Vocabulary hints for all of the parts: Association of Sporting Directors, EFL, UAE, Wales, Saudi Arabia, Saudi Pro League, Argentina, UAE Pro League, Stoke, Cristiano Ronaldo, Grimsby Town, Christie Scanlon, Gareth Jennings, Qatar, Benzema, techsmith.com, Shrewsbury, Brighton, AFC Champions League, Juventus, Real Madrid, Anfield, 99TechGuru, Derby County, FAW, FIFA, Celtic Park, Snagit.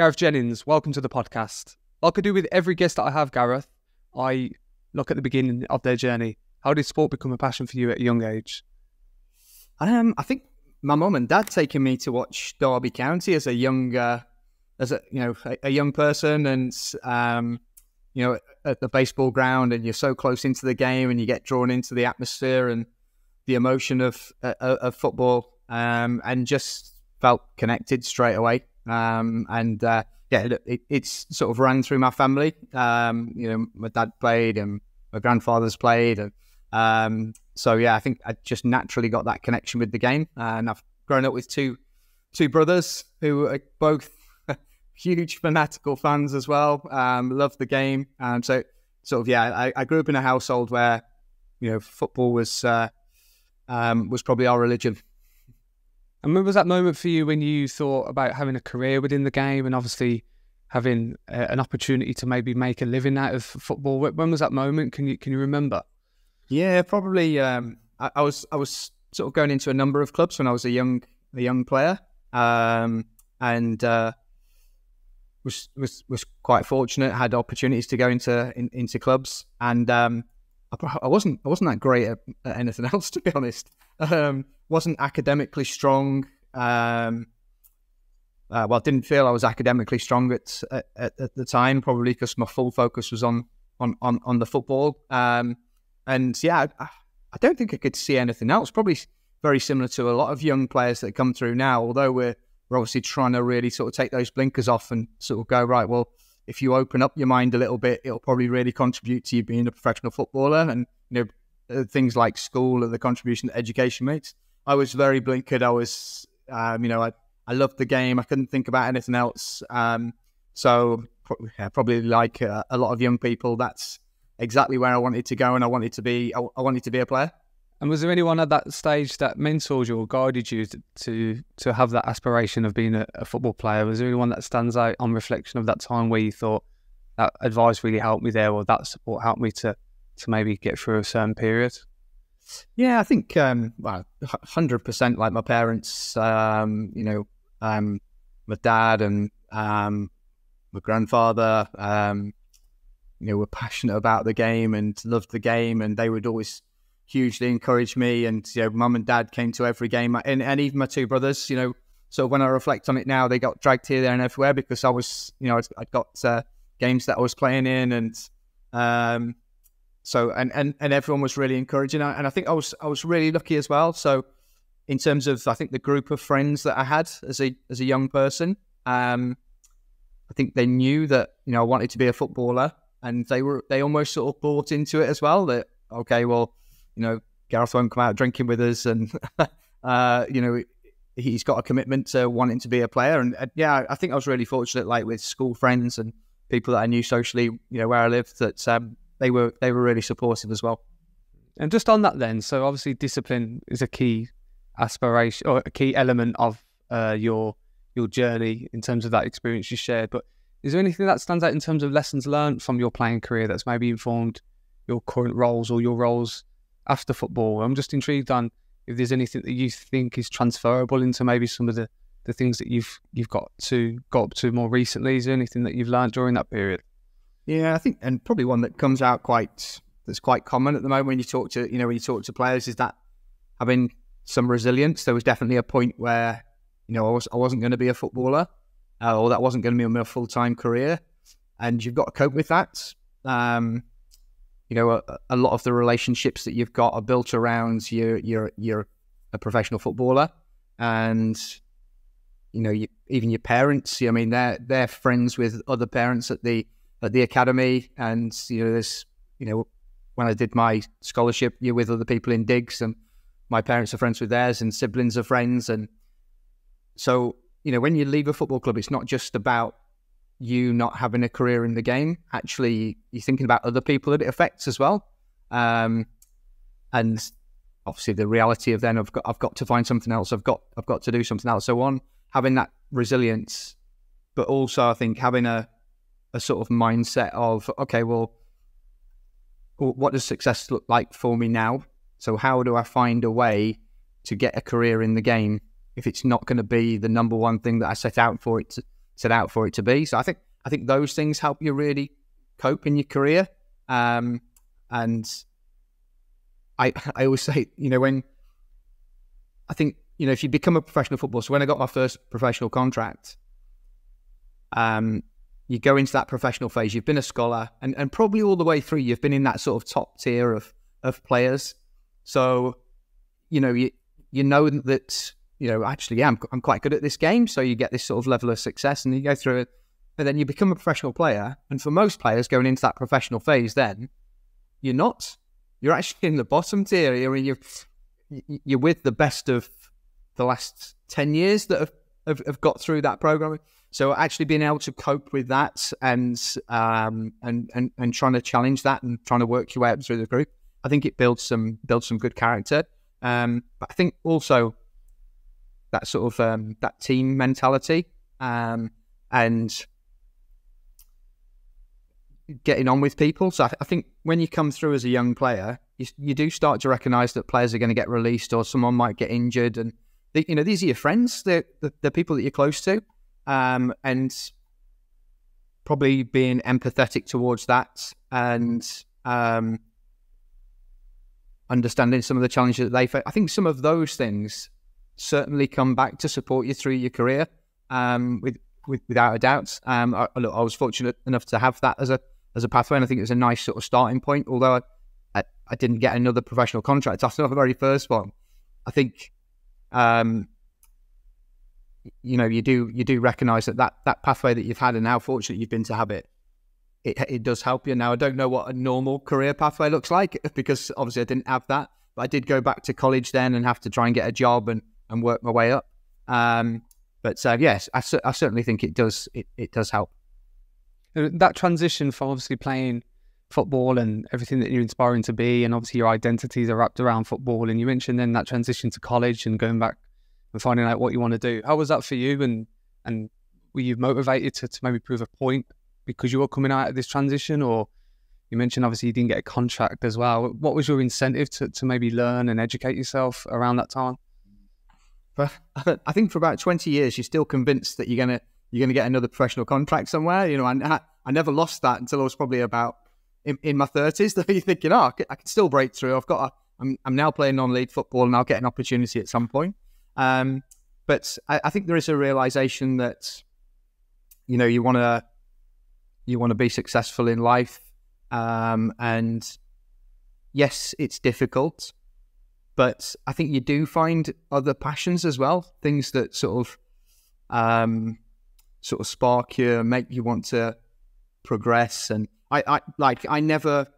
Gareth Jennings, welcome to the podcast. Like I do with every guest that I have, Gareth, I look at the beginning of their journey. How did sport become a passion for you at a young age? I think my mum and dad taking me to watch Derby County as a younger, as a young person, and you know, at the baseball ground, and you're so close into the game, and you get drawn into the atmosphere and the emotion of football, and just felt connected straight away. Yeah, it's sort of ran through my family. You know, my dad played and my grandfather's played, and so yeah, I think I just naturally got that connection with the game. And I've grown up with two brothers who are both huge fanatical fans as well. Love the game, so sort of yeah, I grew up in a household where, you know, football was probably our religion. And when was that moment for you when you thought about having a career within the game and obviously having an opportunity to maybe make a living out of football? When was that moment? Can you remember? Yeah, probably. I was sort of going into a number of clubs when I was a young player, and was quite fortunate. Had opportunities to go into clubs, and I wasn't that great at anything else, to be honest. Wasn't academically strong. Well, didn't feel I was academically strong at the time, probably because my full focus was on the football. And yeah, I don't think I could see anything else. Probably very similar to a lot of young players that come through now. Although we're obviously trying to really sort of take those blinkers off and sort of go, right, well, if you open up your mind a little bit, it'll probably really contribute to you being a professional footballer. And you know, things like school and the contribution that education makes. I was very blinkered. I was, you know, I loved the game. I couldn't think about anything else. So yeah, probably like a lot of young people, that's exactly where I wanted to go, and I wanted to be a player. And was there anyone at that stage that mentored you or guided you to have that aspiration of being a football player? Was there anyone that stands out on reflection of that time where you thought that advice really helped me there, or that support helped me to maybe get through a certain period? Yeah, I think, well, 100%, like my parents, you know, my dad and my grandfather, you know, were passionate about the game and loved the game, and they would always hugely encourage me. And, you know, mum and dad came to every game, and even my two brothers, you know, so when I reflect on it now, they got dragged here, there and everywhere because I was, you know, I'd got games that I was playing in, and, so and everyone was really encouraging, and I think I was really lucky as well. So in terms of, I think, the group of friends that I had as a young person, I think they knew that, you know, I wanted to be a footballer, and they almost sort of bought into it as well. That, okay, well, you know, Gareth won't come out drinking with us, and you know, he's got a commitment to wanting to be a player. And yeah, I think I was really fortunate, like with school friends and people that I knew socially, you know, where I lived, that they were really supportive as well. And just on that then, so obviously discipline is a key aspiration or a key element of your journey in terms of that experience you shared. But is there anything that stands out in terms of lessons learned from your playing career that's maybe informed your current roles or your roles after football? I'm just intrigued on if there's anything that you think is transferable into maybe some of the things that you've got up to more recently. Is there anything that you've learned during that period? Yeah, I think, and probably one that comes out that's quite common at the moment when you talk to, you know, when you talk to players, is that having some resilience. There was definitely a point where, you know, I wasn't going to be a footballer, or that wasn't going to be my full-time career, and you've got to cope with that. You know, a lot of the relationships that you've got are built around you're a professional footballer, and you know, even your parents. I mean, they're friends with other parents at the academy, and you know, there's, you know, when I did my scholarship, you're with other people in digs, and my parents are friends with theirs, and siblings are friends. And so, you know, when you leave a football club, it's not just about you not having a career in the game. Actually, you're thinking about other people that it affects as well. And obviously the reality of then, I've got to find something else. I've got to do something else. So one, having that resilience, but also I think having a sort of mindset of, okay, well, what does success look like for me now? So how do I find a way to get a career in the game if it's not going to be the number one thing that I set out for it to, set out for it to be. So I think those things help you really cope in your career. And I always say, you know, when I think, you know, if you become a professional footballer, so when I got my first professional contract, you go into that professional phase, you've been a scholar, and probably all the way through, you've been in that sort of top tier of players. So, you know, you know that, you know, actually, yeah, I'm quite good at this game. So you get this sort of level of success and you go through it, but then you become a professional player. And for most players going into that professional phase, then you're not, you're actually in the bottom tier. You're with the best of the last 10 years that have got through that program. So actually being able to cope with that and trying to challenge that and trying to work your way up through the group, I think it builds some good character. But I think also that sort of that team mentality and getting on with people. So I think when you come through as a young player, you do start to recognise that players are going to get released or someone might get injured, and you know, these are your friends. They're people that you're close to. And probably being empathetic towards that and understanding some of the challenges that they face. I think some of those things certainly come back to support you through your career, without a doubt. Look, I was fortunate enough to have that as a pathway, and I think it was a nice sort of starting point. Although I didn't get another professional contract after the very first one, I think. You know, you do recognise that pathway that you've had and how fortunate you've been to have it, it does help you. Now, I don't know what a normal career pathway looks like, because obviously I didn't have that, but I did go back to college then and have to try and get a job and work my way up. But yes, I certainly think it does help. That transition from obviously playing football and everything that you're inspiring to be, and obviously your identities are wrapped around football, and you mentioned then that transition to college and going back and finding out what you want to do. How was that for you? And were you motivated to maybe prove a point because you were coming out of this transition? Or you mentioned obviously you didn't get a contract as well. What was your incentive to maybe learn and educate yourself around that time? I think for about 20 years, you're still convinced that you're gonna get another professional contract somewhere. You know, I never lost that until I was probably about in my 30s. That you're thinking, oh, I can still break through. I'm now playing non-league football and I'll get an opportunity at some point. But I think there is a realization that, you know, you want to be successful in life. And yes, it's difficult, but I think you do find other passions as well. Things that sort of spark you, make you want to progress. And I never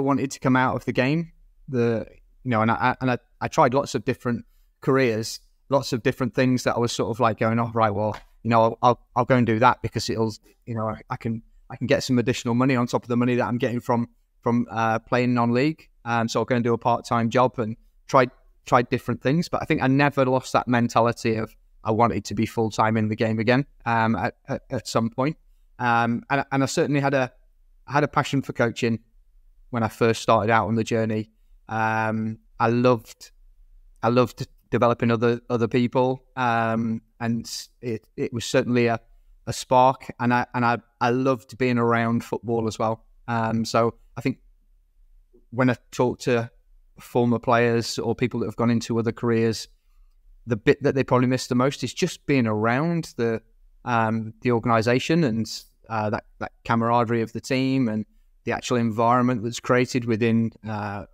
wanted to come out of the game, and I tried lots of different careers, lots of different things that I was sort of like going, oh, right, well, you know, I'll go and do that because it'll, you know, I can get some additional money on top of the money that I'm getting from playing non-league. So I'll go and do a part-time job and tried different things. But I think I never lost that mentality of I wanted to be full-time in the game again at some point. And I certainly had a passion for coaching when I first started out on the journey. I loved developing other people, and it was certainly a spark, and I loved being around football as well. So I think when I talk to former players or people that have gone into other careers, the bit that they probably miss the most is just being around the organisation and that camaraderie of the team and the actual environment that's created within a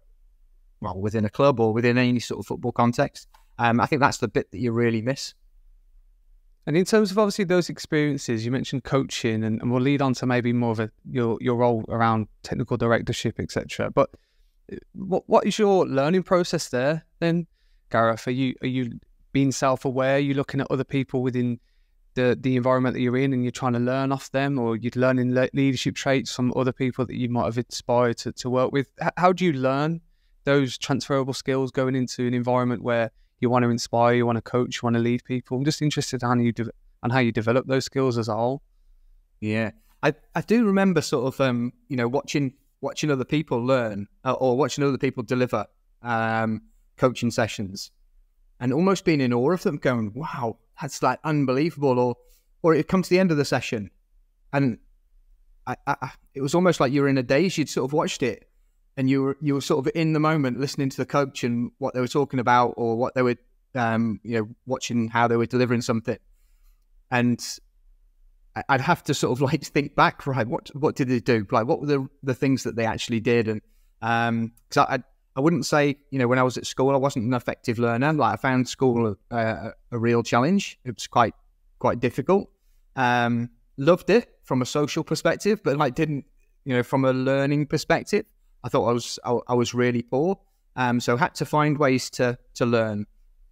club or within any sort of football context. I think that's the bit that you really miss. And in terms of obviously those experiences, you mentioned coaching, and we'll lead on to maybe more of your role around technical directorship, etc. But what is your learning process there then, Gareth? Are you being self-aware? Are you looking at other people within the environment that you're in and you're trying to learn off them, or you're learning leadership traits from other people that you might have inspired to work with? How do you learn those transferable skills going into an environment where you want to inspire, you want to coach, you want to lead people? I'm just interested in how you develop those skills as a whole. Yeah, I do remember sort of you know, watching other people learn or watching other people deliver coaching sessions, and almost being in awe of them, going, "Wow, that's like unbelievable," or or it'd come to the end of the session, and it was almost like you were in a daze. You'd sort of watched it, and you were sort of in the moment, listening to the coach and what they were talking about, or what they were, you know, watching how they were delivering something. And I'd have to sort of like think back, right? What did they do? Like, what were the things that they actually did? And because I wouldn't say, you know, when I was at school, I wasn't an effective learner. Like, I found school a real challenge. It was quite difficult. Loved it from a social perspective, but like didn't, you know, from a learning perspective, I thought I was really poor. So had to find ways to learn,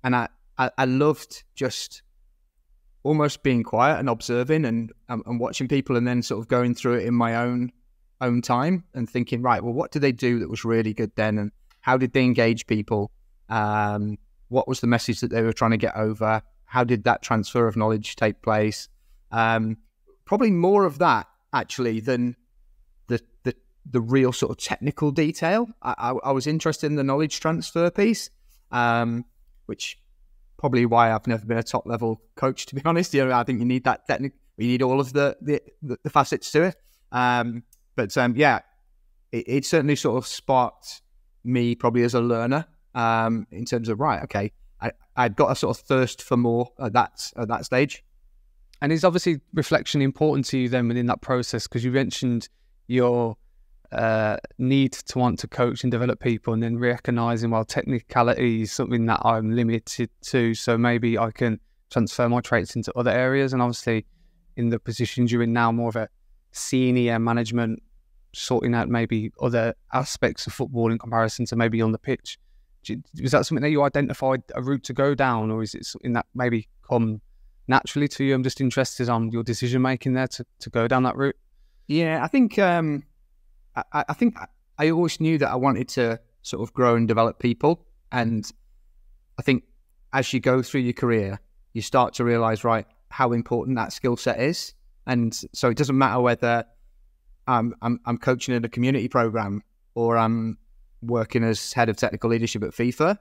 and I loved just almost being quiet and observing and watching people, and then sort of going through it in my own time and thinking, right, well, what did they do that was really good then, and how did they engage people? What was the message that they were trying to get over? How did that transfer of knowledge take place? Probably more of that actually than the real sort of technical detail. I was interested in the knowledge transfer piece, which probably why I've never been a top level coach, to be honest. You know, I think you need that technical, you need all of the facets to it. But yeah, it certainly sort of sparked me probably as a learner, in terms of, right, okay, I've got a sort of thirst for more at that stage. And is obviously reflection important to you then within that process? Because you mentioned your need to want to coach and develop people, and then recognising, well, technicality is something that I'm limited to, so maybe I can transfer my traits into other areas. And obviously in the positions you're in now, more of a senior management, sorting out maybe other aspects of football in comparison to maybe on the pitch. Was that something that you identified a route to go down, or is it something that maybe come naturally to you? I'm just interested on your decision making there to go down that route. Yeah, I think I always knew that I wanted to sort of grow and develop people, and I think as you go through your career, you start to realise, right, how important that skill set is. And so it doesn't matter whether I'm coaching in a community program or I'm working as head of technical leadership at FIFA,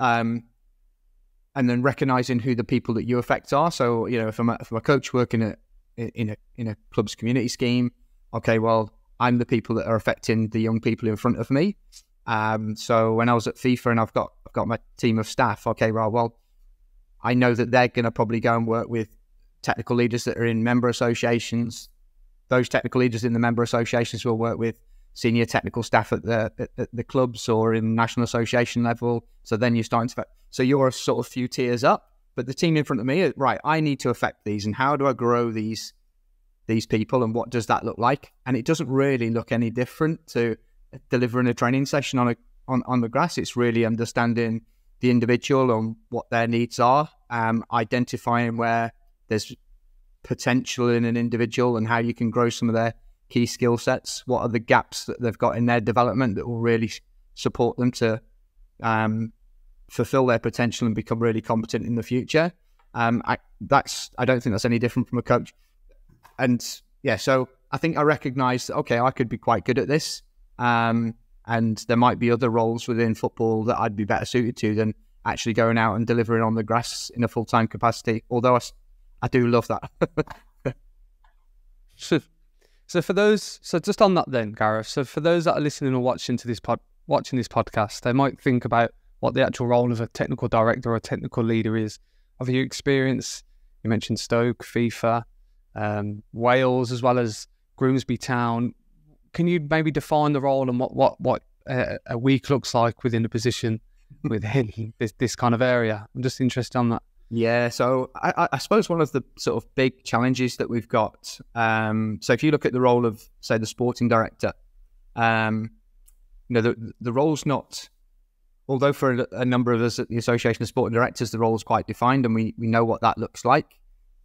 and then recognizing who the people that you affect are. So, you know, if I'm a coach working in a club's community scheme, okay, well, I'm the people that are affecting the young people in front of me. So when I was at FIFA and I've got my team of staff, okay, well, I know that they're going to probably go and work with technical leaders that are in member associations. Those technical leaders in the member associations will work with senior technical staff at the clubs or in national association level. So then you're starting to, so you're a sort of few tiers up. But the team in front of me, right, I need to affect these, and how do I grow these people, and what does that look like? And it doesn't really look any different to delivering a training session on the grass. It's really understanding the individual and what their needs are, identifying where there's potential in an individual and how you can grow some of their key skill sets. What are the gaps that they've got in their development that will really support them to fulfill their potential and become really competent in the future? I don't think that's any different from a coach. And yeah, so I think I recognized, okay, I could be quite good at this. And there might be other roles within football that I'd be better suited to than actually going out and delivering on the grass in a full-time capacity, although I do love that. So for those, so just on that then, Gareth, so for those that are listening or watching to this podcast, they might think about what the actual role of a technical director or a technical leader is. Of your experience, you mentioned Stoke, FIFA, Wales, as well as Grimsby Town. Can you maybe define the role and what a week looks like within a position within this kind of area? I'm just interested on that. Yeah, so I suppose one of the sort of big challenges that we've got, so if you look at the role of, say, the sporting director, you know, the role's not, although for a number of us at the Association of Sporting Directors, the role's quite defined and we know what that looks like.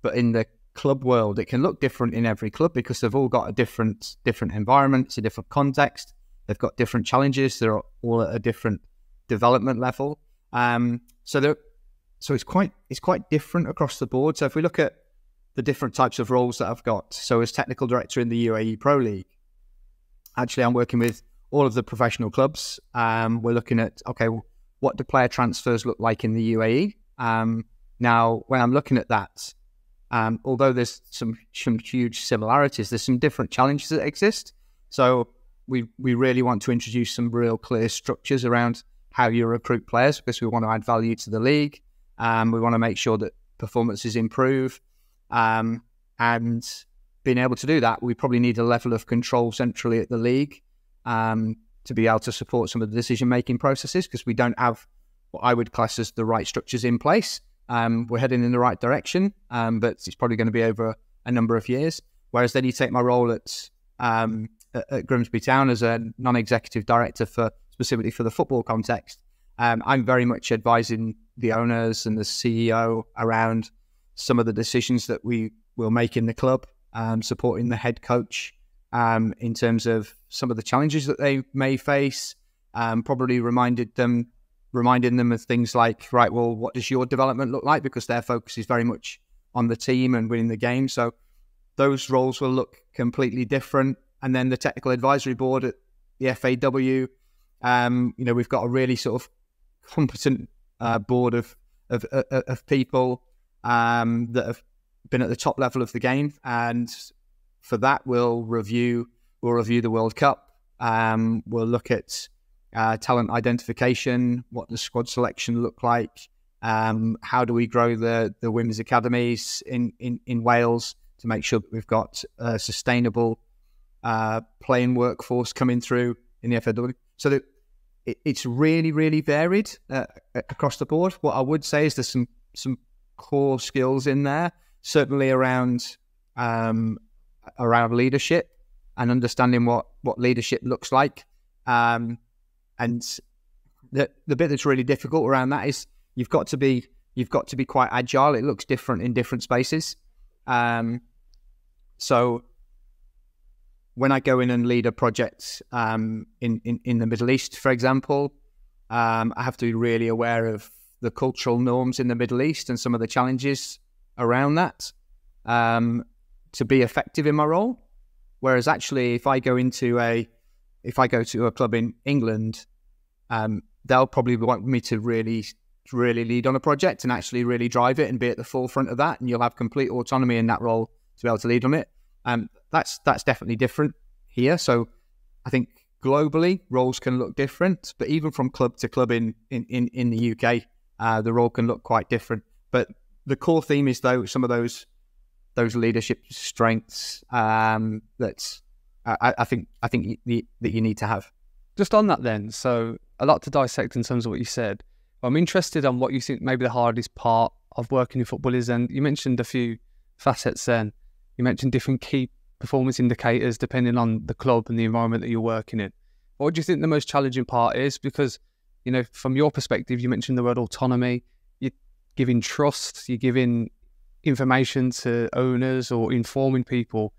But in the club world, it can look different in every club because they've all got a different environment, it's a different context, they've got different challenges, they're all at a different development level. So it's quite different across the board. So if we look at the different types of roles that I've got, so as technical director in the UAE Pro League, actually I'm working with all of the professional clubs. We're looking at, okay, what do player transfers look like in the UAE? Now, when I'm looking at that, Although there's some huge similarities, there's some different challenges that exist. So we really want to introduce some real clear structures around how you recruit players, because we want to add value to the league. We want to make sure that performances improve. And being able to do that, we probably need a level of control centrally at the league to be able to support some of the decision-making processes, because we don't have what I would class as the right structures in place. We're heading in the right direction, but it's probably going to be over a number of years. Whereas then you take my role at Grimsby Town as a non-executive director for specifically for the football context. I'm very much advising the owners and the CEO around some of the decisions that we will make in the club, supporting the head coach in terms of some of the challenges that they may face, probably reminding them of things like, right, well, what does your development look like? Because their focus is very much on the team and winning the game. So those roles will look completely different. And then the technical advisory board at the FAW, you know, we've got a really sort of competent board of people that have been at the top level of the game. And for that, we'll review the World Cup. We'll look at talent identification, what the squad selection look like, how do we grow the women's academies in Wales to make sure that we've got a sustainable playing workforce coming through in the FAW. So that it's really, really varied across the board. What I would say is there's some core skills in there, certainly around leadership and understanding what leadership looks like. And the bit that's really difficult around that is you've got to be quite agile. It looks different in different spaces. So when I go in and lead a project in the Middle East, for example, I have to be really aware of the cultural norms in the Middle East and some of the challenges around that to be effective in my role. Whereas actually, if I go to a club in England, they'll probably want me to really lead on a project and actually really drive it and be at the forefront of that. And you'll have complete autonomy in that role to be able to lead on it. That's definitely different here. So I think globally roles can look different, but even from club to club in the UK, the role can look quite different. But the core theme is though some of those leadership strengths that I think you need to have. Just on that then, so a lot to dissect in terms of what you said. I'm interested on what you think maybe the hardest part of working in football is, and you mentioned a few facets then. You mentioned different key performance indicators depending on the club and the environment that you're working in. What do you think the most challenging part is? Because, you know, from your perspective, you mentioned the word autonomy. You're giving trust, you're giving information to owners or informing people.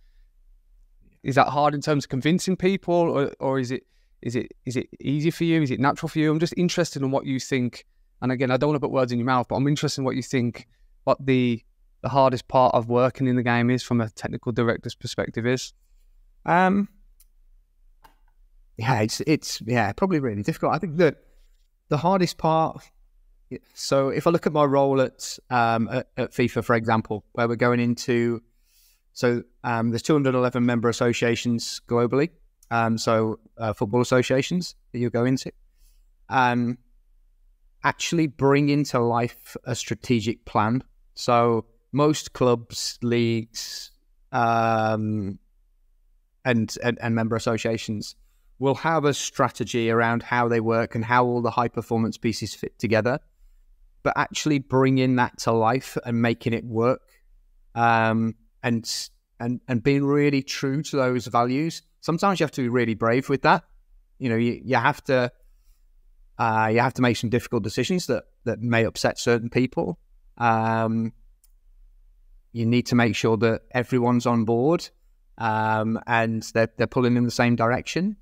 Is that hard in terms of convincing people, or is it easy for you? Is it natural for you? I'm just interested in what you think. And again, I don't want to put words in your mouth, but I'm interested in what you think, what the hardest part of working in the game is from a technical director's perspective is? Yeah, probably really difficult. I think that the hardest part, so if I look at my role at FIFA, for example, where we're going into, so there's 211 member associations globally. Football associations that you'll go into. Actually bring into life a strategic plan. So most clubs, leagues, and member associations will have a strategy around how they work and how all the high performance pieces fit together. But actually bringing that to life and making it work, and being really true to those values. Sometimes you have to be really brave with that. You know, you have to make some difficult decisions that may upset certain people. You need to make sure that everyone's on board and they're pulling in the same direction.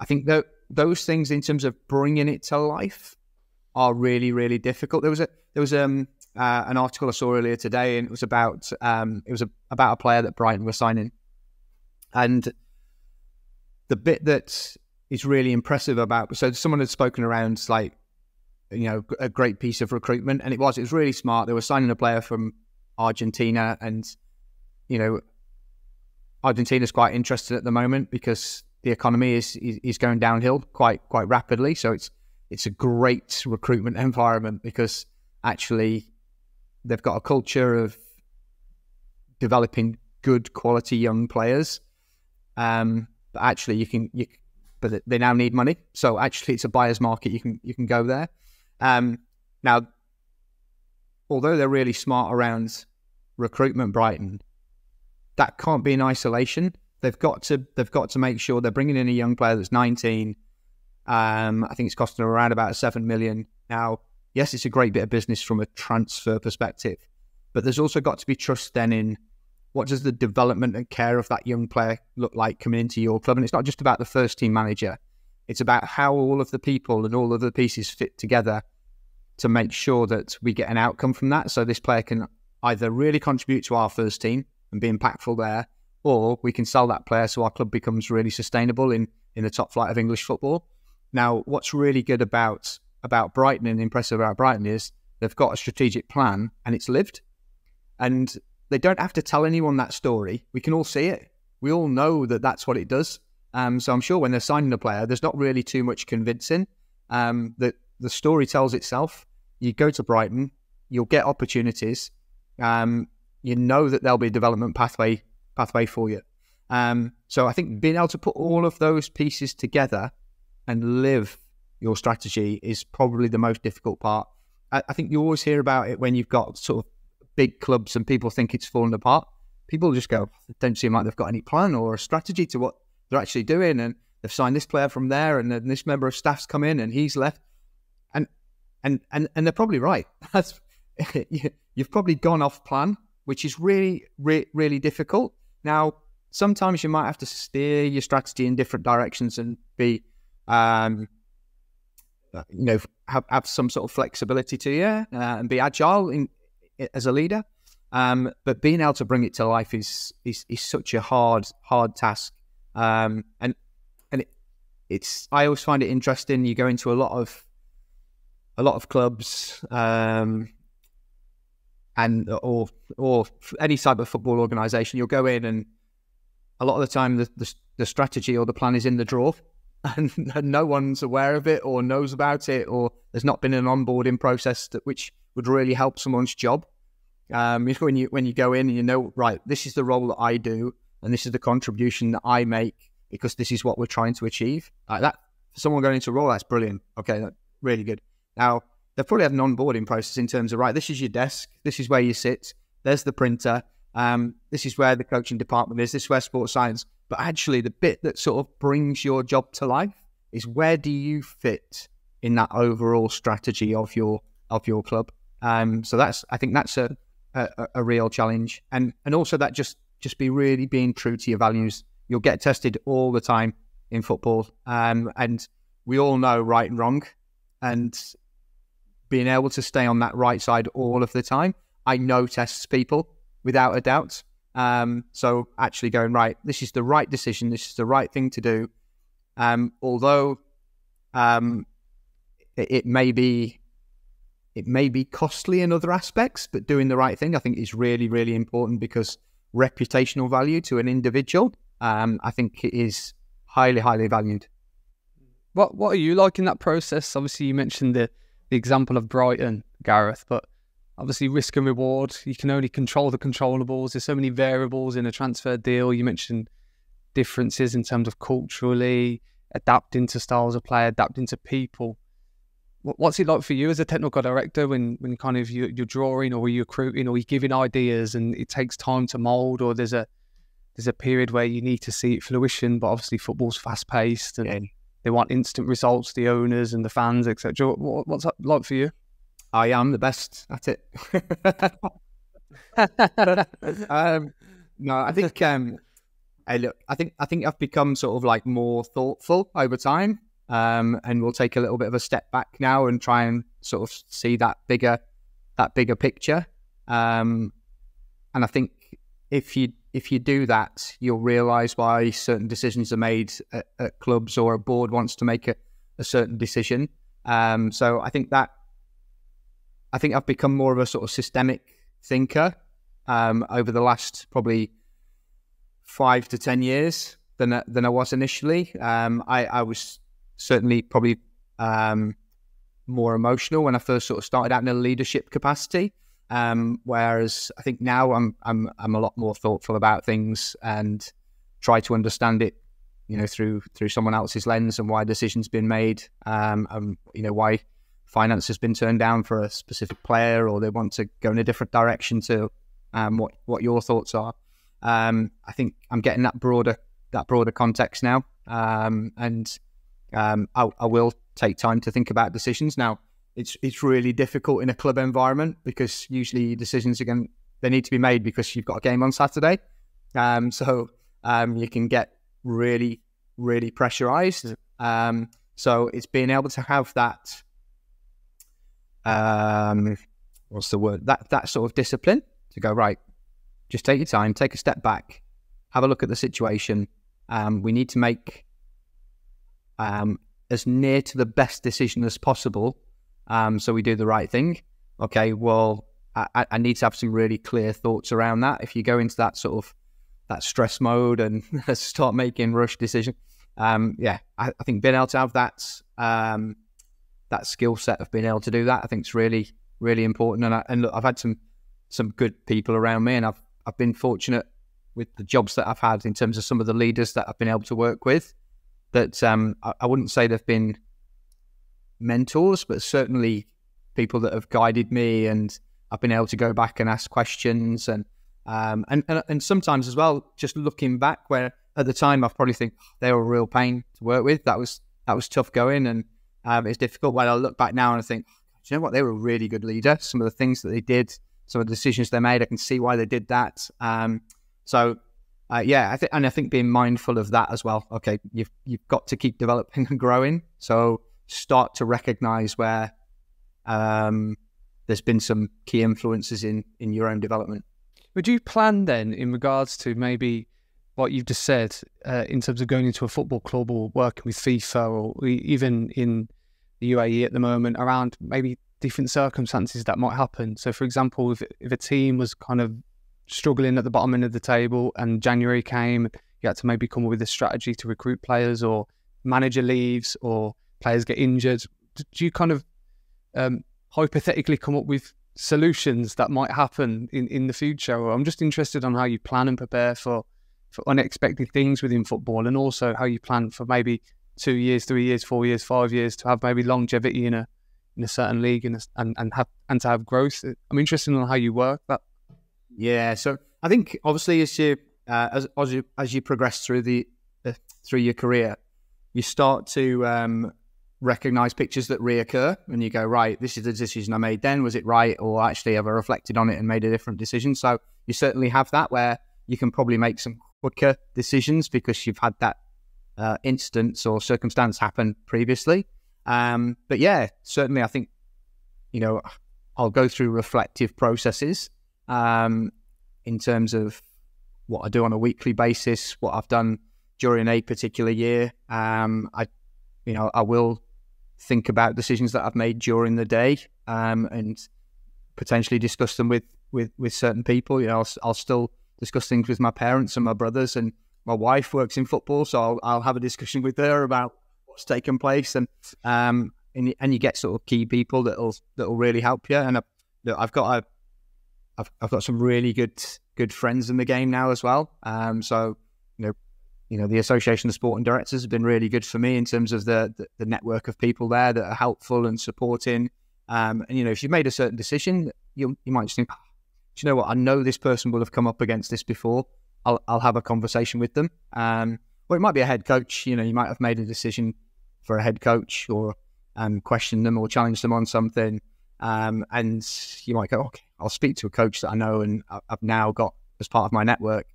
I think that those things in terms of bringing it to life are really, really difficult. There was an article I saw earlier today, and it was about a player that Brighton were signing. And the bit that is really impressive about, so someone had spoken around like, you know, a great piece of recruitment, and it was really smart. They were signing a player from Argentina, and you know, Argentina's quite interested at the moment because the economy is going downhill quite rapidly. So it's a great recruitment environment because actually they've got a culture of developing good quality young players. But actually but they now need money. So actually it's a buyer's market. You can go there. Now, although they're really smart around recruitment, Brighton, that can't be in isolation. They've got to make sure they're bringing in a young player that's 19. I think it's costing them around about 7 million. Now, yes, it's a great bit of business from a transfer perspective, but there's also got to be trust then in what does the development and care of that young player look like coming into your club? And it's not just about the first team manager. It's about how all of the people and all of the pieces fit together to make sure that we get an outcome from that. So this player can either really contribute to our first team and be impactful there, or we can sell that player so our club becomes really sustainable in the top flight of English football. Now, what's really good about Brighton and impressive about Brighton is they've got a strategic plan and it's lived. And they don't have to tell anyone that story. We can all see it. We all know that that's what it does. So I'm sure when they're signing a player, there's not really too much convincing. That the story tells itself. You go to Brighton, you'll get opportunities. You know that there'll be a development pathway for you. So I think being able to put all of those pieces together and live your strategy is probably the most difficult part. I think you always hear about it when you've got sort of big clubs and people think it's falling apart. People just go, it don't seem like they've got any plan or a strategy to what they're actually doing, and they've signed this player from there, and then this member of staff's come in and he's left, and they're probably right. You've probably gone off plan, which is really difficult. Now, sometimes you might have to steer your strategy in different directions and be you know, have some sort of flexibility to you and be agile as a leader, but being able to bring it to life is such a hard task. And it's I always find it interesting. You go into a lot of clubs, and or any type of football organisation. You'll go in, and a lot of the time the strategy or the plan is in the drawer, and no one's aware of it or knows about it, or there's not been an onboarding process which would really help someone's job. When you go in and you know, right, this is the role that I do and this is the contribution that I make because this is what we're trying to achieve. Like that, for someone going into a role, that's brilliant. Okay, that's really good. Now, they'll probably have an onboarding process in terms of, right, this is your desk, this is where you sit, there's the printer, this is where the coaching department is, this is where sports science. But actually the bit that sort of brings your job to life is where do you fit in that overall strategy of your club. So I think that's a real challenge, and also that just be really being true to your values. You'll get tested all the time in football, and we all know right and wrong, and being able to stay on that right side all of the time, I know tests people without a doubt. So actually going, right, this is the right decision, this is the right thing to do, although it may be costly in other aspects, but doing the right thing, I think, is really, really important, because reputational value to an individual, I think it is highly, highly valued. What are you like in that process? Obviously, you mentioned the example of Brighton, Gareth, but obviously risk and reward, you can only control the controllables. There's so many variables in a transfer deal. You mentioned differences in terms of culturally, adapting to styles of play, adapting to people. What's it like for you as a technical director when kind of you're drawing or you're recruiting or you're giving ideas and it takes time to mould, or there's a period where you need to see it fruition, but obviously football's fast-paced and they want instant results, the owners and the fans, etc. What's that like for you? I am the best at it. No, I think I think I've become sort of like more thoughtful over time. And we'll take a little bit of a step back now and try and sort of see that bigger picture. And I think if you do that, you'll realise why certain decisions are made at clubs, or a board wants to make a certain decision. So I think I've become more of a sort of systemic thinker over the last probably 5 to 10 years than I was initially. I was certainly probably more emotional when I first sort of started out in a leadership capacity. Whereas I think now I'm a lot more thoughtful about things and try to understand it, you know, through someone else's lens and why decisions been made, and you know, why finance has been turned down for a specific player, or they want to go in a different direction to what your thoughts are. I think I'm getting that broader context now, and I will take time to think about decisions now. It's really difficult in a club environment because usually decisions they need to be made because you've got a game on Saturday, so you can get really pressurized. So it's being able to have that what's the word, that sort of discipline to go, right, just take your time, take a step back, have a look at the situation. We need to make as near to the best decision as possible, so we do the right thing. Okay, well, I need to have some really clear thoughts around that. If you go into that sort of that stress mode and start making rush decisions, I think being able to have that skill set of being able to do that, I think it's really important. And look, I've had some good people around me, and I've been fortunate with the jobs that I've had in terms of some of the leaders that I've been able to work with. That I wouldn't say they've been mentors, but certainly people that have guided me, and I've been able to go back and ask questions, and sometimes as well, just looking back, where at the time I probably think they were a real pain to work with. That was tough going, and it's difficult. When I look back now and I think, do you know what, they were a really good leader. Some of the things that they did, some of the decisions they made, I can see why they did that. I think being mindful of that as well. Okay, you've got to keep developing and growing, so start to recognize where there's been some key influences in your own development. Would you plan then, in regards to maybe what you've just said, in terms of going into a football club or working with FIFA, or even in the UAE at the moment, around maybe different circumstances that might happen? So for example, if a team was kind of struggling at the bottom end of the table and January came, you had to maybe come up with a strategy to recruit players, or manager leaves, or players get injured. Do you kind of hypothetically come up with solutions that might happen in the future? Or I'm just interested on how you plan and prepare for unexpected things within football, and also how you plan for maybe 2 years, 3 years, 4 years, 5 years to have maybe longevity in a certain league and to have growth. I'm interested on how you work that. Yeah, so I think obviously as you progress through your career, you start to recognize pictures that reoccur, and you go, right, this is the decision I made then. Was it right? Or actually have I reflected on it and made a different decision? So you certainly have that, where you can probably make some quicker decisions because you've had that instance or circumstance happen previously. But yeah, certainly I think, you know, I'll go through reflective processes in terms of what I do on a weekly basis, what I've done during a particular year. I will think about decisions that I've made during the day, and potentially discuss them with certain people. You know, I'll still discuss things with my parents and my brothers, and my wife works in football, so I'll have a discussion with her about what's taken place, and you get sort of key people that'll really help you. And I've got some really good friends in the game now as well. So you know, the Association of Sporting Directors have been really good for me in terms of the network of people there that are helpful and supporting. And, you know, if you've made a certain decision, you might just think, do you know what? I know this person will have come up against this before. I'll have a conversation with them. Or it might be a head coach. You know, you might have made a decision for a head coach, or questioned them or challenged them on something. And you might go, okay, I'll speak to a coach that I know and I've now got as part of my network.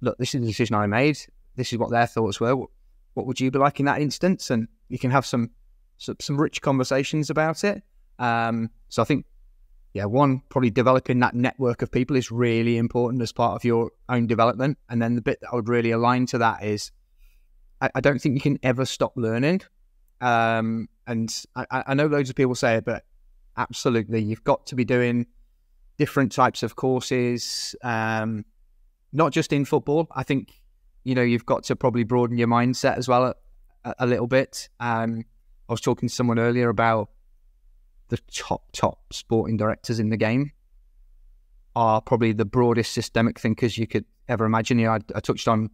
Look, this is the decision I made. This is what their thoughts were. What would you be like in that instance? And you can have some rich conversations about it. So I think, yeah, one, probably developing that network of people is really important as part of your own development. And then the bit that I would really align to that is, I don't think you can ever stop learning. And I know loads of people say it, but absolutely, you've got to be doing different types of courses, not just in football. I think, you know, you've got to probably broaden your mindset as well a little bit. I was talking to someone earlier about the top sporting directors in the game are probably the broadest systemic thinkers you could ever imagine. You know, I touched on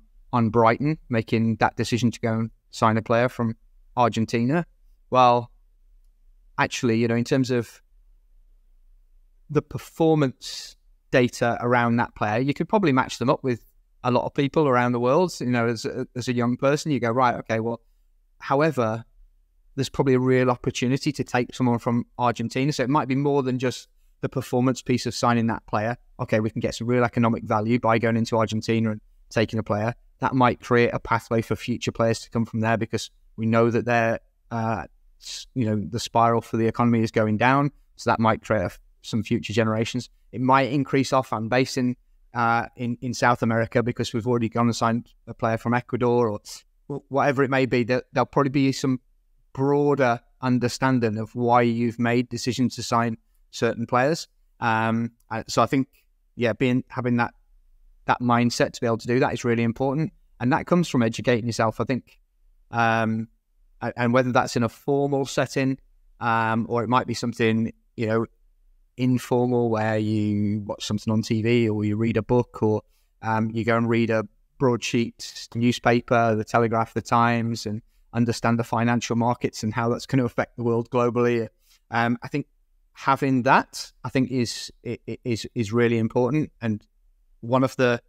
Brighton making that decision to go and sign a player from Argentina. Well, actually, you know, in terms of the performance data around that player, you could probably match them up with a lot of people around the world. You know, as a young person, you go, right, okay, well, however, there's probably a real opportunity to take someone from Argentina. So it might be more than just the performance piece of signing that player. Okay, we can get some real economic value by going into Argentina and taking a player. That might create a pathway for future players to come from there, because we know that they're, you know, the spiral for the economy is going down. So that might create some future generations. It might increase our fan base in South America, because we've already gone and signed a player from Ecuador or whatever it may be. There'll probably be some broader understanding of why you've made decisions to sign certain players. So I think, yeah, having that mindset to be able to do that is really important, and that comes from educating yourself, I think, and whether that's in a formal setting or it might be something, you know, informal, where you watch something on TV or you read a book, or you go and read a broadsheet newspaper, The Telegraph, The Times, and understand the financial markets and how that's going to affect the world globally. I think having that, I think, is really important. And one of the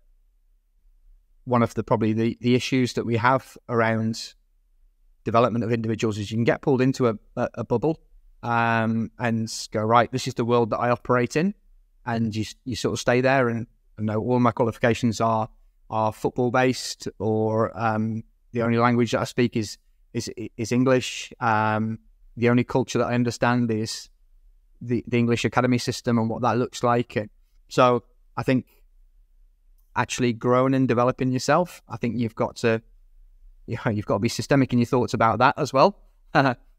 probably the issues that we have around development of individuals is you can get pulled into a bubble and go, right, this is the world that I operate in, and you sort of stay there, and I know all my qualifications are football based, or the only language that I speak is English. The only culture that I understand is the English academy system and what that looks like. And so I think actually growing and developing yourself, I think you've got to be systemic in your thoughts about that as well.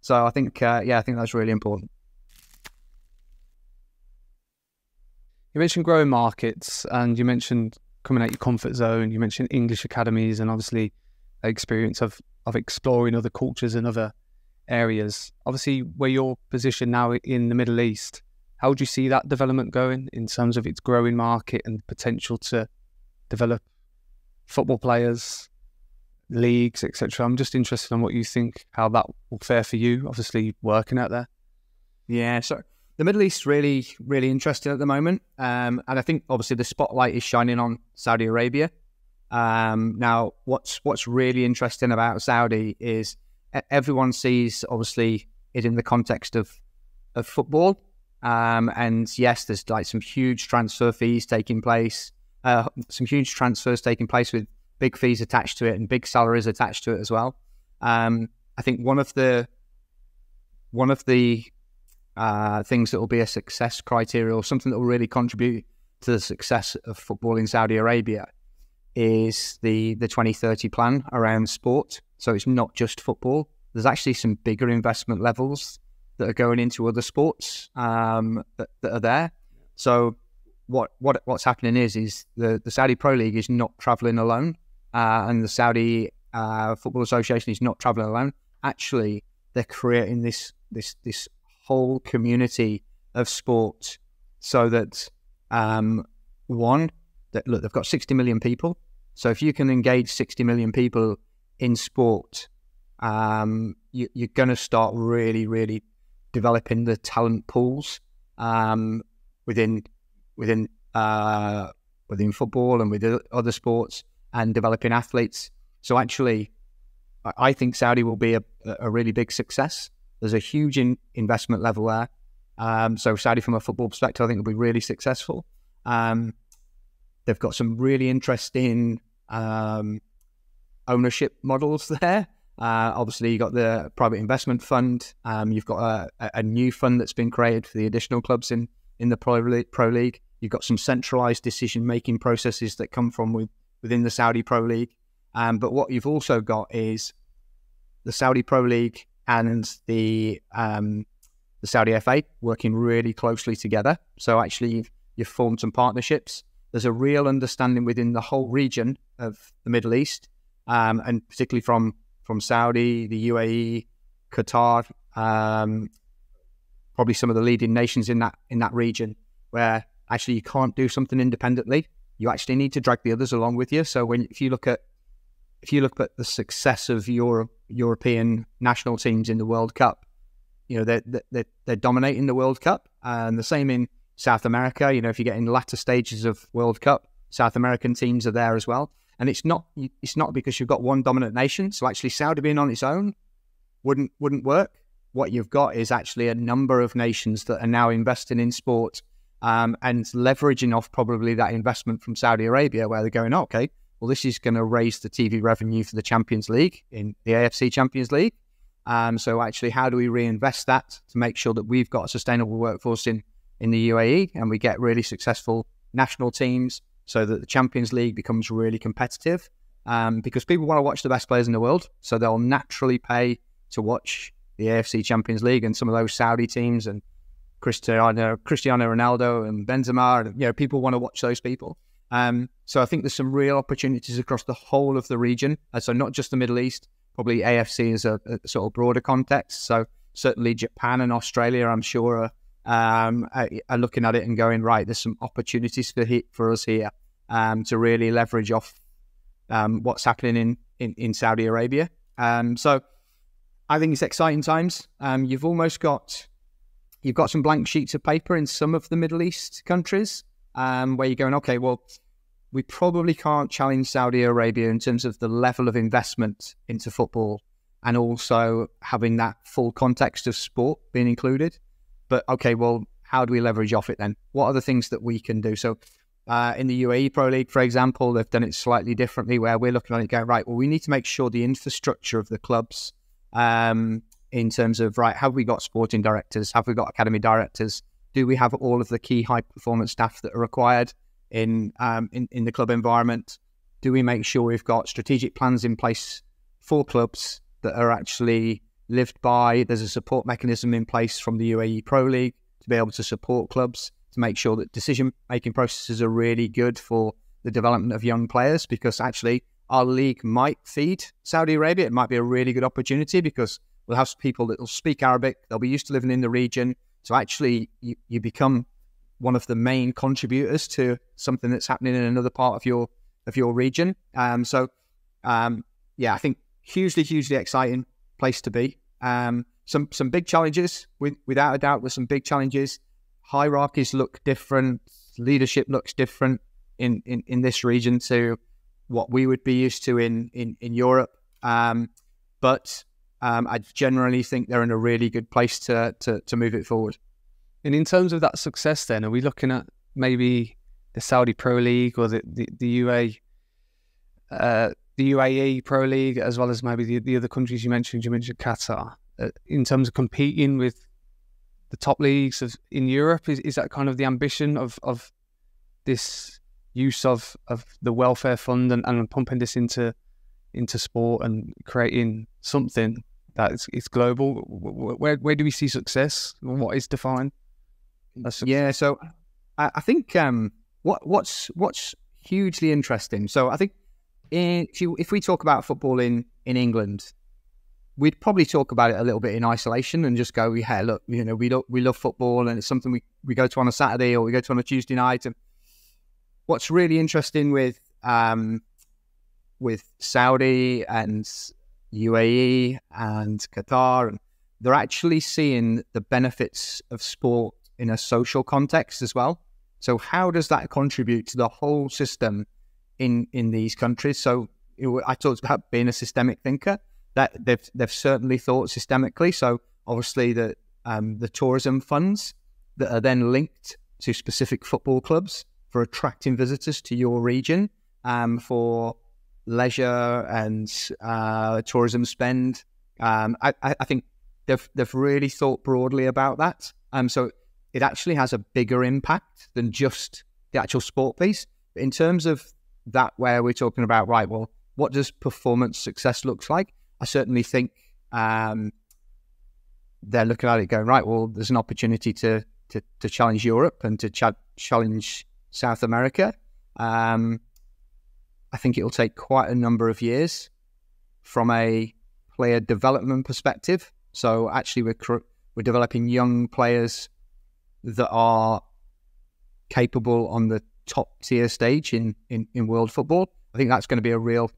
So I think, yeah, I think that's really important. You mentioned growing markets, and you mentioned coming out your comfort zone. You mentioned English academies, and obviously experience of exploring other cultures and other areas. Obviously, where you're positioned now in the Middle East, how do you see that development going in terms of its growing market and potential to develop football players, leagues, etc.? I'm just interested in what you think, how that will fare for you, obviously working out there. Yeah, so the Middle East really, really interesting at the moment. And I think obviously the spotlight is shining on Saudi Arabia. Now, what's really interesting about Saudi is everyone sees, obviously, it in the context of football. And yes, there's like some huge transfer fees taking place, some huge transfers taking place with big fees attached to it and big salaries attached to it as well. I think one of the things that will be a success criteria, or something that will really contribute to the success of football in Saudi Arabia, is the 2030 plan around sport. So it's not just football. There's actually some bigger investment levels that are going into other sports that are there. So what's happening is the Saudi Pro League is not travelling alone, and the Saudi Football Association is not travelling alone. Actually, they're creating this whole community of sport, so that look, they've got 60 million people. So if you can engage 60 million people in sport, you're going to start really, really developing the talent pools within football and with other sports, and developing athletes. So actually, I think Saudi will be a really big success. There's a huge investment level there. So Saudi, from a football perspective, I think will be really successful. They've got some really interesting ownership models there. Obviously, you've got the private investment fund. You've got a new fund that's been created for the additional clubs in the Pro League. You've got some centralised decision-making processes that come from within the Saudi Pro League. But what you've also got is the Saudi Pro League and the Saudi FA working really closely together. So actually, you've formed some partnerships. There's a real understanding within the whole region of the Middle East, and particularly from Saudi, the UAE, Qatar, probably some of the leading nations in that region, where actually you can't do something independently. You actually need to drag the others along with you. So if you look at the success of European national teams in the World Cup, you know, they're dominating the World Cup, and the same in South America. You know, if you get in latter stages of World Cup, South American teams are there as well. And it's not because you've got one dominant nation. So actually Saudi being on its own wouldn't work. What you've got is actually a number of nations that are now investing in sport, and leveraging off probably that investment from Saudi Arabia, where they're going, okay, well, this is going to raise the TV revenue for the Champions League, in the AFC Champions League. So actually, how do we reinvest that to make sure that we've got a sustainable workforce in the UAE, and we get really successful national teams so that the Champions League becomes really competitive, because people want to watch the best players in the world. So they'll naturally pay to watch the AFC Champions League and some of those Saudi teams and Cristiano Ronaldo and Benzema. You know, people want to watch those people. So I think there's some real opportunities across the whole of the region. So not just the Middle East, probably AFC is a sort of broader context. So certainly Japan and Australia, I'm sure, are looking at it and going, right, there's some opportunities for us here, to really leverage off what's happening in Saudi Arabia. So I think it's exciting times. You've almost got, you've got some blank sheets of paper in some of the Middle East countries, where you're going, okay, well, we probably can't challenge Saudi Arabia in terms of the level of investment into football, and also having that full context of sport being included. But okay, well, how do we leverage off it then? What are the things that we can do? So in the UAE Pro League, for example, they've done it slightly differently, where we're looking at it going, right, well, we need to make sure the infrastructure of the clubs, in terms of, right, have we got sporting directors? Have we got academy directors? Do we have all of the key high-performance staff that are required in the club environment? Do we make sure we've got strategic plans in place for clubs that are actually lived by? There's a support mechanism in place from the UAE Pro League to be able to support clubs, to make sure that decision-making processes are really good for the development of young players, because actually our league might feed Saudi Arabia. It might be a really good opportunity, because we'll have people that will speak Arabic. They'll be used to living in the region. So actually, you become one of the main contributors to something that's happening in another part of your region. Yeah, I think hugely, hugely exciting place to be. Some big challenges, without a doubt, with some big challenges. Hierarchies look different. Leadership looks different in this region to what we would be used to in Europe. But I generally think they're in a really good place to move it forward. And in terms of that success then, are we looking at maybe the Saudi Pro League, or the UAE Pro League, as well as maybe the other countries you mentioned? You mentioned Qatar. In terms of competing with the top leagues in Europe, is that kind of the ambition of this use of the welfare fund and pumping this into sport and creating something that is global? Where do we see success? What is defined as success? Yeah, so I think what's hugely interesting. So I think if we talk about football in England, we'd probably talk about it a little bit in isolation and just go, yeah, look, you know, we love football, and it's something we go to on a Saturday, or we go to on a Tuesday night. And what's really interesting with Saudi and UAE and Qatar, and they're actually seeing the benefits of sport in a social context as well. So how does that contribute to the whole system in these countries? So I talked about being a systemic thinker, that they've certainly thought systemically. So obviously the tourism funds that are then linked to specific football clubs for attracting visitors to your region, for leisure and tourism spend. I think they've really thought broadly about that. So it actually has a bigger impact than just the actual sport piece. In terms of that, where we're talking about, right, well, what does performance success look like? I certainly think they're looking at it going, right, well, there's an opportunity to challenge Europe and to ch challenge South America. I think it'll take quite a number of years from a player development perspective. So actually we're developing young players that are capable on the top tier stage in world football. I think that's going to be a real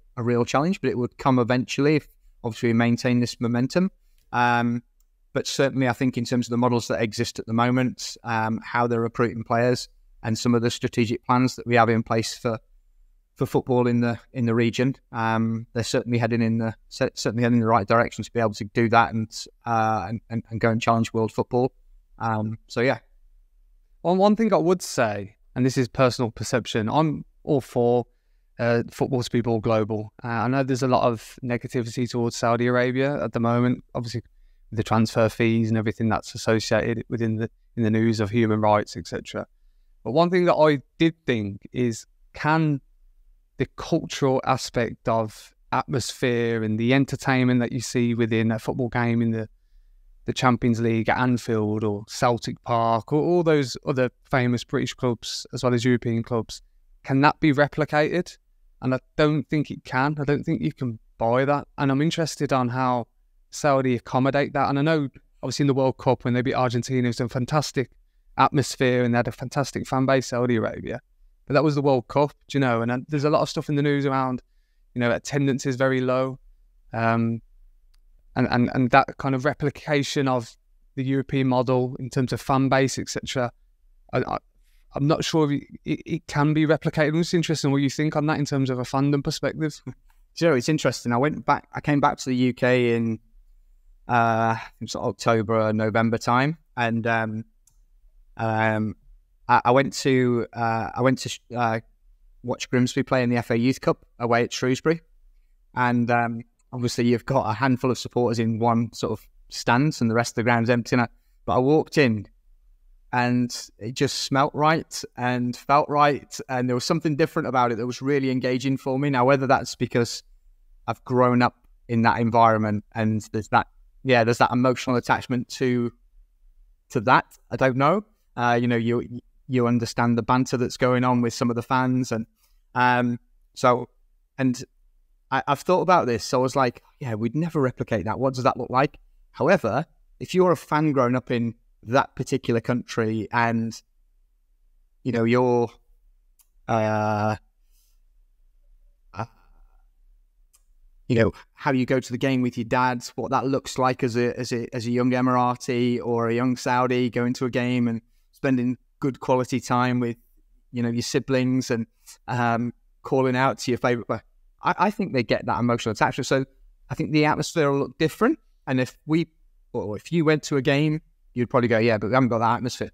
challenge, but it would come eventually if obviously we maintain this momentum. But certainly I think in terms of the models that exist at the moment, how they're recruiting players and some of the strategic plans that we have in place for football in the region, they're certainly heading in the right direction to be able to do that and go and challenge world football. So yeah. One thing I would say, and this is personal perception, I'm all for football to be more global. I know there's a lot of negativity towards Saudi Arabia at the moment, obviously the transfer fees and everything that's associated within in the news of human rights, etc. But one thing that I did think is, can the cultural aspect of atmosphere and the entertainment that you see within a football game in the Champions League at Anfield or Celtic Park or all those other famous British clubs as well as European clubs, can that be replicated? And I don't think it can. I don't think you can buy that. And I'm interested on how Saudi accommodate that. And I know obviously in the World Cup when they beat Argentina, it was a fantastic atmosphere and they had a fantastic fan base, Saudi Arabia. But that was the World Cup, do you know? And there's a lot of stuff in the news around, you know, attendance is very low. And that kind of replication of the European model in terms of fan base, etc. I'm not sure if it can be replicated. It's interesting what you think on that in terms of a fandom perspective. Sure, it's interesting. I came back to the UK in sort of October or November time, and I went to watch Grimsby play in the FA Youth Cup away at Shrewsbury, and obviously you've got a handful of supporters in one sort of stand and the rest of the ground's empty. But I walked in and it just smelt right and felt right. And there was something different about it that was really engaging for me. Now, whether that's because I've grown up in that environment and there's that emotional attachment to that, I don't know. You know, you understand the banter that's going on with some of the fans. And I've thought about this, so I was like, yeah, we'd never replicate that. What does that look like? However, if you're a fan growing up in that particular country and, you know, you're, you know, how you go to the game with your dad, what that looks like as a young Emirati or a young Saudi going to a game and spending good quality time with, you know, your siblings and calling out to your favourite player. I think they get that emotional attachment. So I think the atmosphere will look different. And if you went to a game, you'd probably go, yeah, but we haven't got that atmosphere.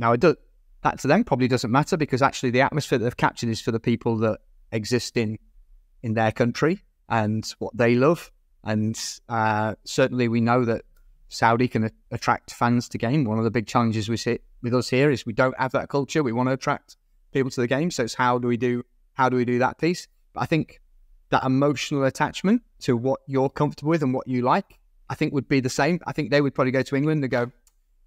Now, that to them probably doesn't matter, because actually the atmosphere that they've captured is for the people that exist in their country and what they love. And certainly we know that Saudi can attract fans to game. One of the big challenges we see with us here is we don't have that culture. We want to attract people to the game. So it's how do we do that piece? I think that emotional attachment to what you're comfortable with and what you like, I think would be the same. I think they would probably go to England and go,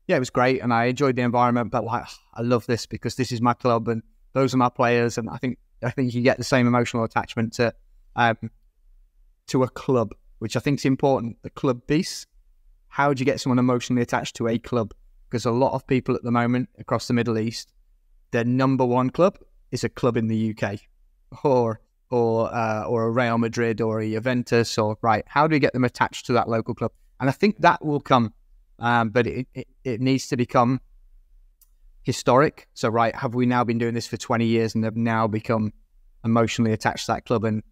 yeah, it was great and I enjoyed the environment, but like, I love this because this is my club and those are my players. And I think you get the same emotional attachment to a club, which I think is important. The club piece, how do you get someone emotionally attached to a club? Because a lot of people at the moment across the Middle East, their number one club is a club in the UK or a Real Madrid or a Juventus or right. How do we get them attached to that local club? And I think that will come, but it needs to become historic. So right, have we now been doing this for 20 years and they've now become emotionally attached to that club? And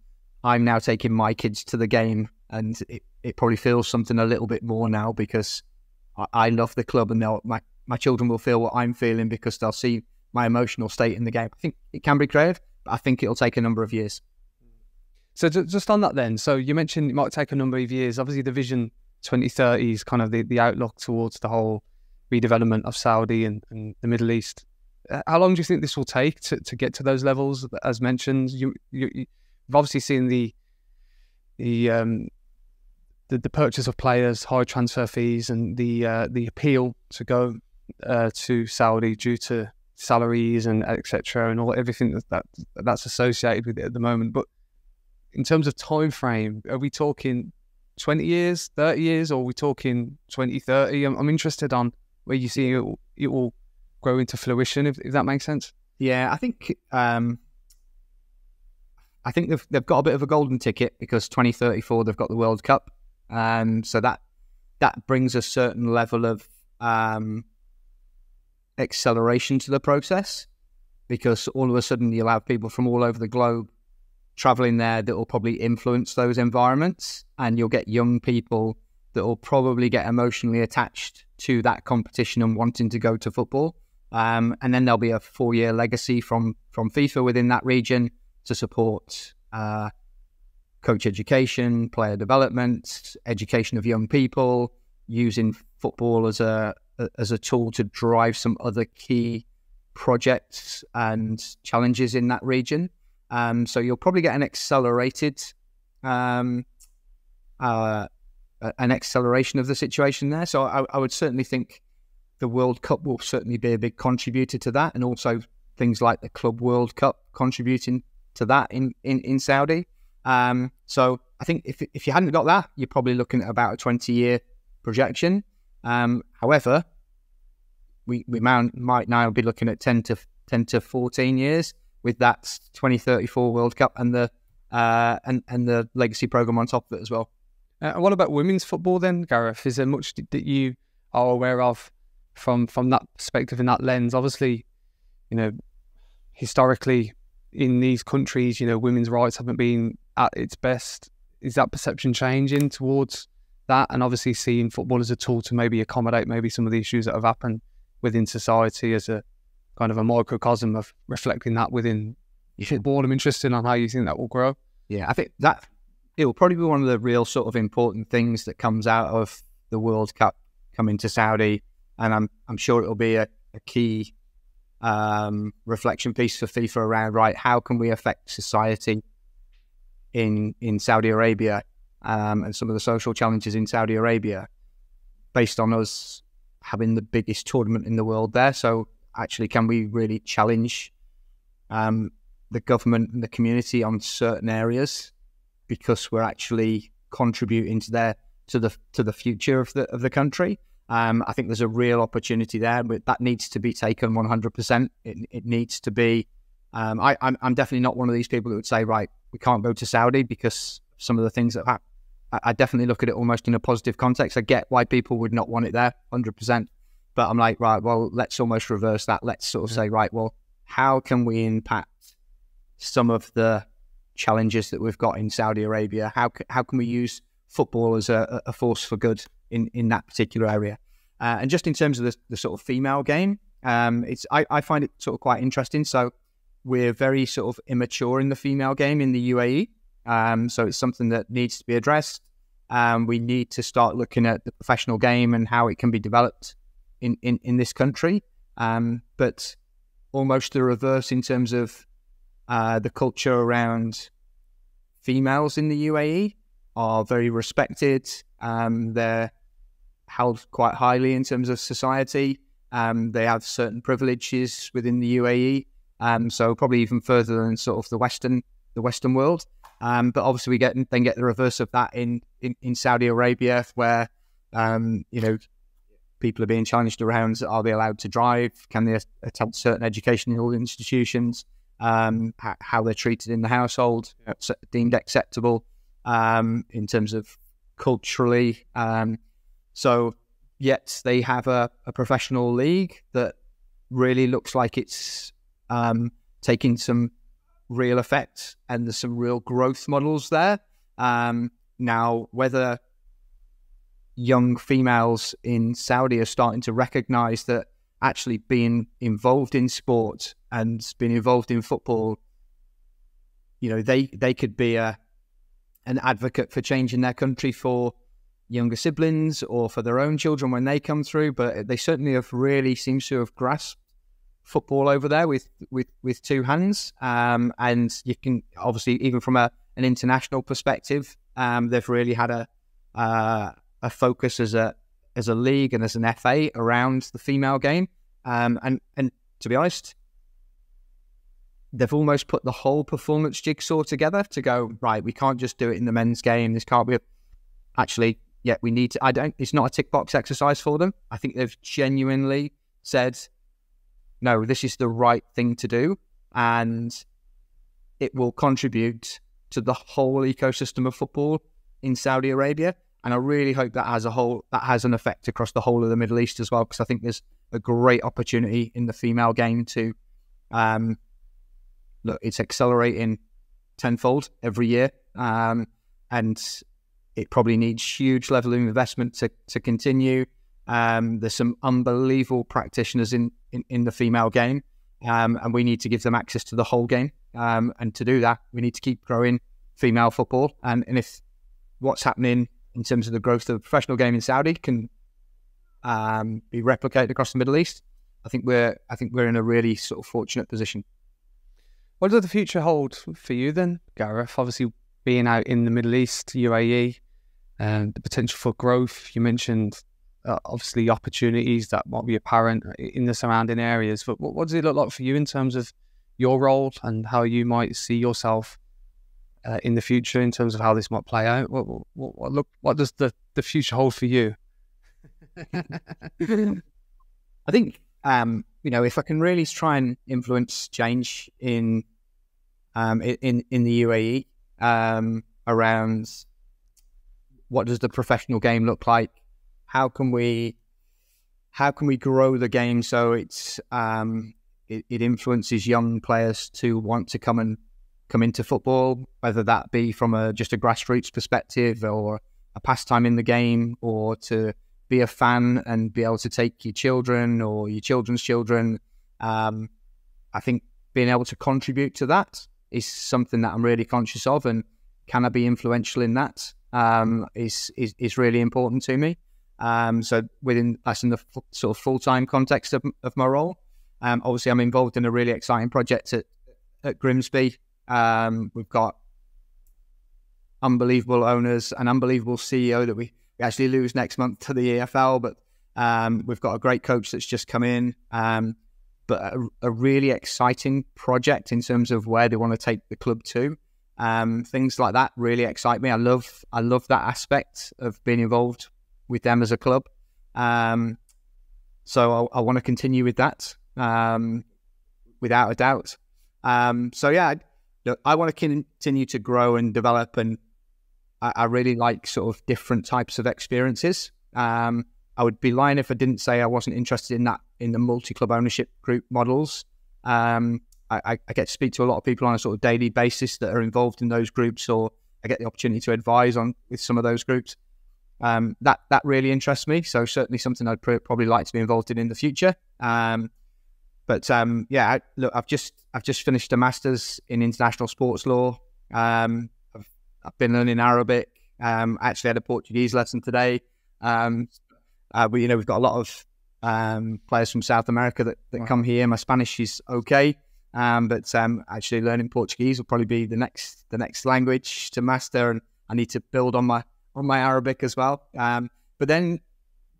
I'm now taking my kids to the game, and it probably feels something a little bit more now because I love the club, and now my children will feel what I'm feeling because they'll see my emotional state in the game. I think it can be creative. I think it'll take a number of years. So just on that then, so you mentioned it might take a number of years. Obviously the Vision 2030 is kind of the outlook towards the whole redevelopment of Saudi and the Middle East. How long do you think this will take to get to those levels? As mentioned, you've obviously seen the purchase of players, high transfer fees, and the appeal to go to Saudi due to salaries and etc. and all everything that's associated with it at the moment. But in terms of time frame, are we talking 20 years, 30 years, or are we talking 2030? I'm interested on where you see it will grow into fruition, if that makes sense. Yeah, I think they've got a bit of a golden ticket, because 2034 they've got the World Cup, so that brings a certain level of acceleration to the process, because all of a sudden you'll have people from all over the globe traveling there that will probably influence those environments, and you'll get young people that will probably get emotionally attached to that competition and wanting to go to football. And then there'll be a four-year legacy from FIFA within that region to support coach education, player development, education of young people, using football as a tool to drive some other key projects and challenges in that region. So you'll probably get an acceleration of the situation there. So I would certainly think the World Cup will certainly be a big contributor to that, and also things like the Club World Cup contributing to that in Saudi. So I think if you hadn't got that, you're probably looking at about a 20-year projection. However, we might now be looking at 10 to 14 years with that 2034 World Cup and the legacy program on top of it as well. And what about women's football then, Gareth? Is there much that you are aware of from that perspective and that lens? Obviously, you know, historically in these countries, you know, women's rights haven't been at its best. Is that perception changing towards that? And obviously seeing football as a tool to maybe accommodate maybe some of the issues that have happened within society as a kind of a microcosm of reflecting that within football. I'm interested in how you think that will grow. Yeah, I think that it will probably be one of the real sort of important things that comes out of the World Cup coming to Saudi, and I'm sure it will be a key reflection piece for FIFA around, right, how can we affect society in Saudi Arabia and some of the social challenges in Saudi Arabia based on us having the biggest tournament in the world there. So actually, can we really challenge the government and the community on certain areas, because we're actually contributing to the future of the country? I think there's a real opportunity there, but that needs to be taken 100%. It needs to be. I'm definitely not one of these people that would say, right, we can't go to Saudi because some of the things that happen. I definitely look at it almost in a positive context. I get why people would not want it there, 100%. But I'm like, right, well, let's almost reverse that. Let's sort of say, right, well, how can we impact some of the challenges that we've got in Saudi Arabia? How can we use football as a force for good in that particular area? And just in terms of the sort of female game, I find it sort of quite interesting. So we're very sort of immature in the female game in the UAE. So it's something that needs to be addressed. We need to start looking at the professional game and how it can be developed in this country, but almost the reverse in terms of the culture around females in the UAE are very respected. They're held quite highly in terms of society. They have certain privileges within the UAE, so probably even further than sort of the Western world. But obviously we get the reverse of that in Saudi Arabia, where you know, people are being challenged around, are they allowed to drive? Can they attend certain educational institutions? How they're treated in the household, deemed acceptable in terms of culturally. So yet they have a professional league that really looks like it's taking some real effect, and there's some real growth models there. Now, whether young females in Saudi are starting to recognize that actually being involved in sport and being involved in football, you know, they could be an advocate for change in their country for younger siblings or for their own children when they come through. But they certainly have really seems to have grasped football over there with two hands. And you can obviously, even from an international perspective, they've really had a focus as a league and as an FA around the female game, and to be honest, they've almost put the whole performance jigsaw together to go, right, we can't just do it in the men's game. This can't be... Actually, yeah, we need to... It's not a tick box exercise for them. I think they've genuinely said, no, this is the right thing to do. And it will contribute to the whole ecosystem of football in Saudi Arabia. And I really hope that has a whole, that has an effect across the whole of the Middle East as well, because I think there's a great opportunity in the female game to... Look, it's accelerating tenfold every year, and it probably needs huge level of investment to continue. There's some unbelievable practitioners in the female game, and we need to give them access to the whole game. And to do that, we need to keep growing female football. And if what's happening in terms of the growth of the professional game in Saudi can be replicated across the Middle East, I think we're in a really sort of fortunate position. What does the future hold for you then, Gareth? Obviously, being out in the Middle East, UAE, the potential for growth. You mentioned, obviously, opportunities that might be apparent in the surrounding areas. But what does it look like for you in terms of your role and how you might see yourself in the future in terms of how this might play out? What does the future hold for you? I think, you know, if I can really try and influence change in the UAE around what does the professional game look like, how can we grow the game so it's it influences young players to want to come into football, whether that be from just a grassroots perspective or a pastime in the game, or to be a fan and be able to take your children or your children's children. I think being able to contribute to that is something that I'm really conscious of, and can I be influential in that is really important to me. So that's in the sort of full-time context of my role. Obviously, I'm involved in a really exciting project at Grimsby. We've got unbelievable owners, an unbelievable CEO that we actually lose next month to the EFL, but we've got a great coach that's just come in. But a really exciting project in terms of where they want to take the club to. Things like that really excite me. I love that aspect of being involved with them as a club. So I want to continue with that, without a doubt. So yeah, I want to continue to grow and develop, and I really like sort of different types of experiences. I would be lying if I didn't say I wasn't interested in that, in the multi-club ownership group models. I get to speak to a lot of people on a sort of daily basis that are involved in those groups, or I get the opportunity to advise on with some of those groups. That really interests me. So certainly something I'd probably like to be involved in the future. Yeah, look, I've just finished a master's in international sports law. I've been learning Arabic. I actually had a Portuguese lesson today. We've got a lot of players from South America that come here. My Spanish is okay, but actually learning Portuguese will probably be the next language to master, and I need to build on my Arabic as well. But then,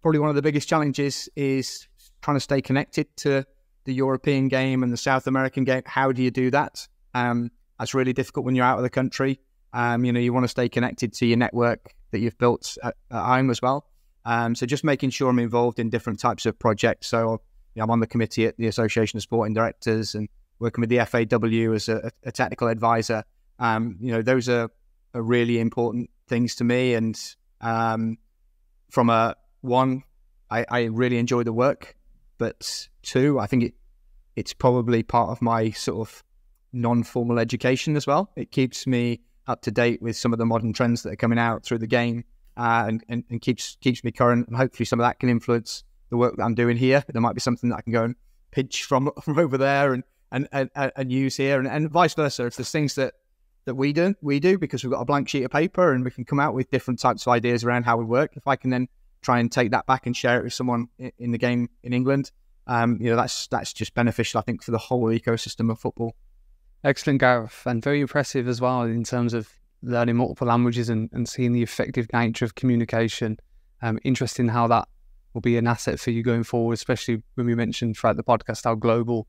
probably one of the biggest challenges is trying to stay connected to the European game and the South American game. How do you do that? That's really difficult when you're out of the country. You want to stay connected to your network that you've built at home as well. So just making sure I'm involved in different types of projects. So I'm on the committee at the Association of Sporting Directors and working with the FAW as a technical advisor. Those are really important things to me. And I really enjoy the work, but two, I think it's probably part of my sort of non-formal education as well. It keeps me up to date with some of the modern trends that are coming out through the game, and keeps me current. And hopefully some of that can influence the work that I'm doing here. There might be something that I can go and pinch from over there and use here, and vice versa. If there's things that we do, because we've got a blank sheet of paper and we can come out with different types of ideas around how we work. If I can then try and take that back and share it with someone in the game in England, that's just beneficial, I think, for the whole ecosystem of football. Excellent, Gareth, and very impressive as well in terms of learning multiple languages and seeing the effective nature of communication. Interesting how that will be an asset for you going forward, especially when we mentioned throughout the podcast how global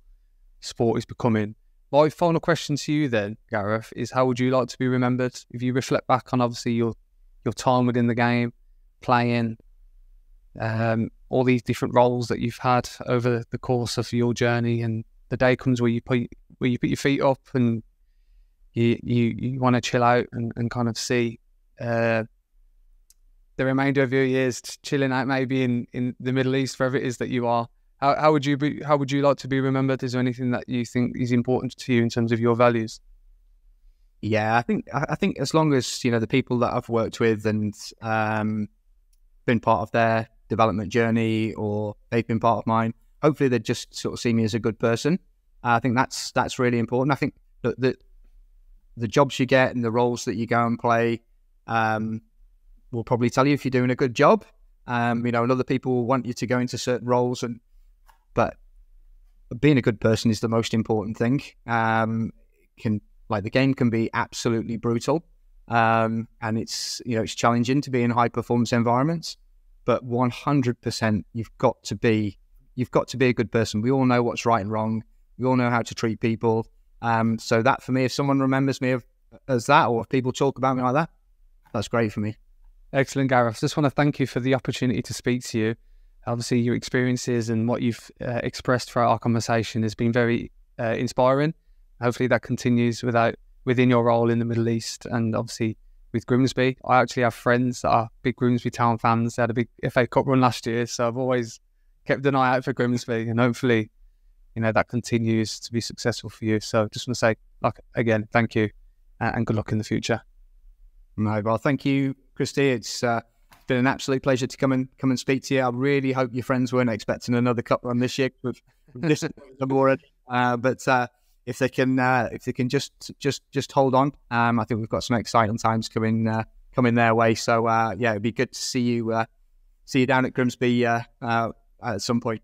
sport is becoming. My final question to you then, Gareth, is how would you like to be remembered? If you reflect back on obviously your time within the game, playing, all these different roles that you've had over the course of your journey, and the day comes where you put your feet up and you want to chill out and kind of see the remainder of your years chilling out, maybe in the Middle East, wherever it is that you are. How would you like to be remembered? Is there anything that you think is important to you in terms of your values? Yeah, I think as long as, you know, the people that I've worked with and been part of their development journey, or they've been part of mine, hopefully they just sort of see me as a good person. I think that's really important. I think that the jobs you get and the roles that you go and play will probably tell you if you're doing a good job. You know, and other people will want you to go into certain roles, but being a good person is the most important thing. The game can be absolutely brutal, and it's, you know, it's challenging to be in high performance environments. But 100%, you've got to be a good person. We all know what's right and wrong. We all know how to treat people. So that for me, if someone remembers me as that, or if people talk about me like that, that's great for me. Excellent, Gareth. Just want to thank you for the opportunity to speak to you. Obviously, your experiences and what you've expressed throughout our conversation has been very inspiring. Hopefully that continues within your role in the Middle East and obviously with Grimsby. I actually have friends that are big Grimsby Town fans. They had a big FA Cup run last year, so I've always kept an eye out for Grimsby, and hopefully, you know, that continues to be successful for you. So just want to say, again, thank you and good luck in the future. No, well, thank you, Christy. It's been an absolute pleasure to come and speak to you. I really hope your friends weren't expecting another cup run this year with this award, but if they can just hold on, I think we've got some exciting times coming their way. So yeah, it'd be good to see you down at Grimsby at some point.